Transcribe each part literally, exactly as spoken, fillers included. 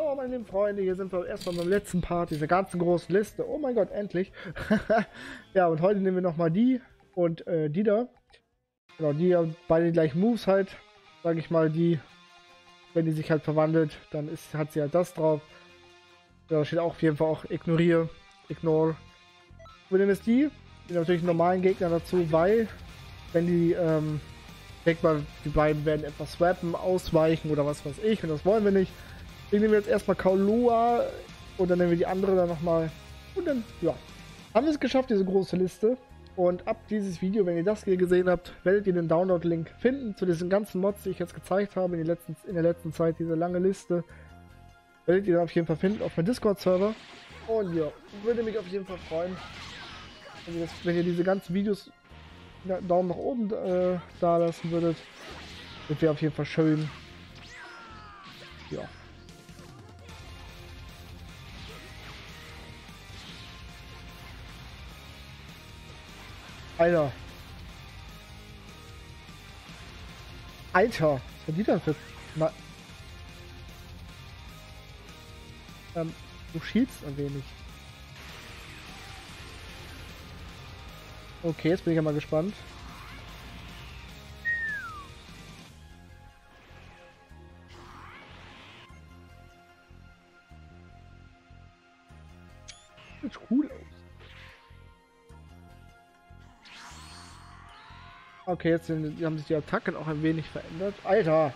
So, meine lieben Freunde, hier sind wir erstmal beim letzten Part dieser ganzen großen Liste. Oh mein Gott, endlich. Ja, und heute nehmen wir nochmal die und äh, die da. Genau, die haben beide die gleichen Moves halt. Sage ich mal, die, wenn die sich halt verwandelt, dann ist, hat sie halt das drauf. Ja, da steht auch auf jeden Fall auch ignoriere, ignore. Wir nehmen jetzt die, die natürlich einen normalen Gegner dazu, weil wenn die, ähm, denkt man, die beiden werden etwas swappen, ausweichen oder was weiß ich, und das wollen wir nicht. Ich nehme jetzt erstmal Kaolua und dann nehmen wir die andere dann nochmal. Und dann, ja, haben wir es geschafft, diese große Liste. Und ab dieses Video, wenn ihr das hier gesehen habt, werdet ihr den Download-Link finden zu diesen ganzen Mods, die ich jetzt gezeigt habe in, die letzten, in der letzten Zeit, diese lange Liste. Werdet ihr dann auf jeden Fall finden auf meinem Discord-Server. Und ja, würde mich auf jeden Fall freuen, wenn ihr, das, wenn ihr diese ganzen Videos einen Daumen nach oben äh, da lassen würdet. Das wäre auf jeden Fall schön. Ja. Alter. Alter, was hat die denn für... Na, ähm, du schielst ein wenig. Okay, jetzt bin ich ja mal gespannt. Sieht cool aus. Okay, jetzt sind, haben sich die Attacken auch ein wenig verändert. Alter!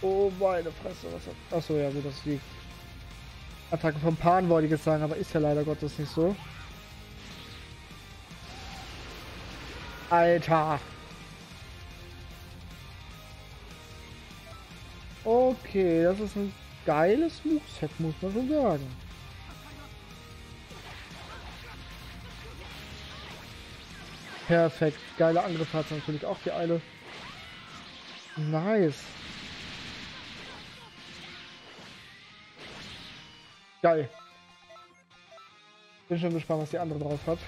Oh meine Fresse, was hat... Achso, ja, so das liegt. Attacke vom Pan wollte ich jetzt sagen, aber ist ja leider Gottes nicht so. Alter! Okay, das ist ein geiles Moveset, muss man schon sagen. Perfekt, geile Angriff hat natürlich auch die Eile. Nice. Geil. Bin schon gespannt, was die andere drauf hat.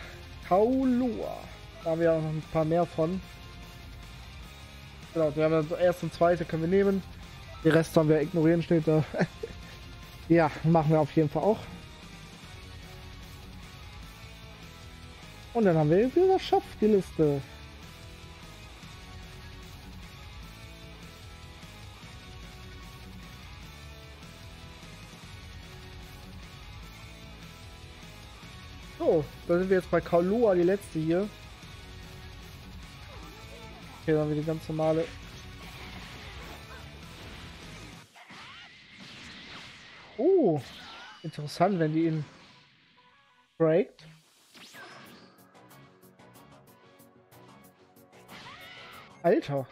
Kaolua. Da haben wir ja noch ein paar mehr von. Genau, wir haben das erste und zweite können wir nehmen. Den Rest haben wir ignorieren, steht da. Ja, machen wir auf jeden Fall auch. Und dann haben wir wieder geschafft, die Liste. So, da sind wir jetzt bei Kaolua, die letzte hier. Hier haben wir die ganz normale... Oh, interessant, wenn die ihn breakt. Alter.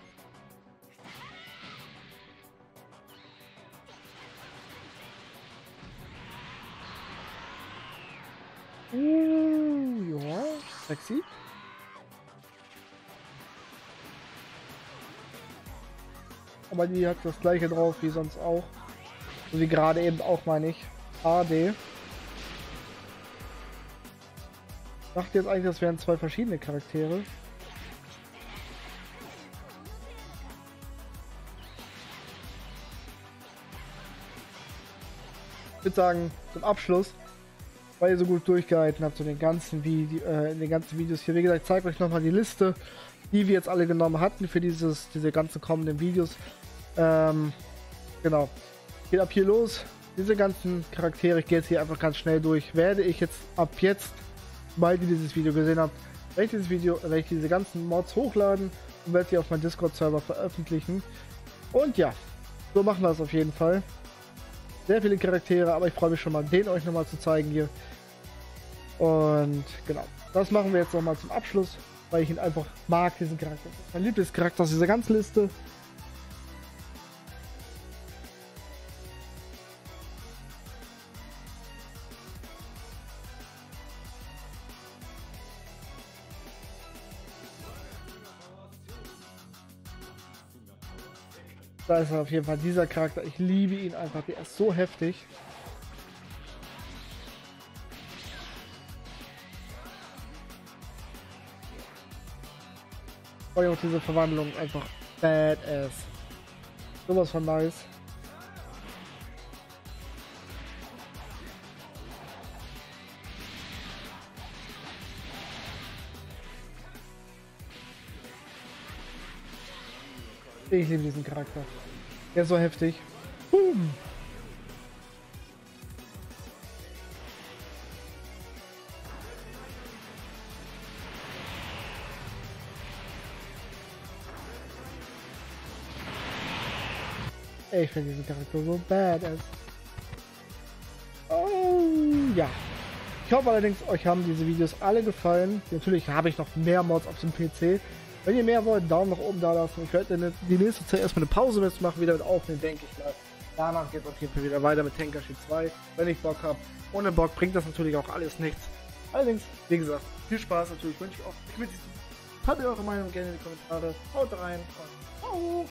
Uh, ja, sexy. Aber die hat das gleiche drauf wie sonst auch. So wie gerade eben auch, meine ich. A D. Ich dachte jetzt eigentlich, das wären zwei verschiedene Charaktere. Ich würde sagen, zum Abschluss, weil ihr so gut durchgehalten habt, so den ganzen Video, äh, in den ganzen Videos hier. Wie gesagt, ich zeige euch nochmal die Liste, die wir jetzt alle genommen hatten für dieses, diese ganzen kommenden Videos. Ähm, genau. Geht ab hier los, diese ganzen Charaktere, ich gehe jetzt hier einfach ganz schnell durch, werde ich jetzt ab jetzt, sobald ihr dieses Video gesehen habt, werde ich dieses Video, werde ich diese ganzen Mods hochladen und werde sie auf meinem Discord-Server veröffentlichen. Und ja, so machen wir es auf jeden Fall. Sehr viele Charaktere, aber ich freue mich schon mal, den euch nochmal zu zeigen hier. Und genau, das machen wir jetzt nochmal zum Abschluss, weil ich ihn einfach mag, diesen Charakter. Mein Lieblingscharakter aus dieser ganzen Liste. Da ist auf jeden Fall dieser Charakter. Ich liebe ihn einfach. Der ist so heftig. Oh Jungs, diese Verwandlung einfach badass. Sowas von nice. Ich liebe diesen Charakter. Der ist so heftig. Boom! Ich finde diesen Charakter so badass. Oh, ja. Ich hoffe allerdings, euch haben diese Videos alle gefallen. Natürlich habe ich noch mehr Mods auf dem P C. Wenn ihr mehr wollt, Daumen nach oben da lassen. Ich werde die nächste Zeit erstmal eine Pause machen, wieder mit aufnehmen, denke ich mal. Danach geht es auf jeden Fall wieder weiter mit Tenkaichi zwei, wenn ich Bock habe. Ohne Bock bringt das natürlich auch alles nichts. Allerdings, wie gesagt, viel Spaß natürlich. Wünsche ich euch. Habt ihr eure Meinung gerne in die Kommentare. Haut rein und ciao.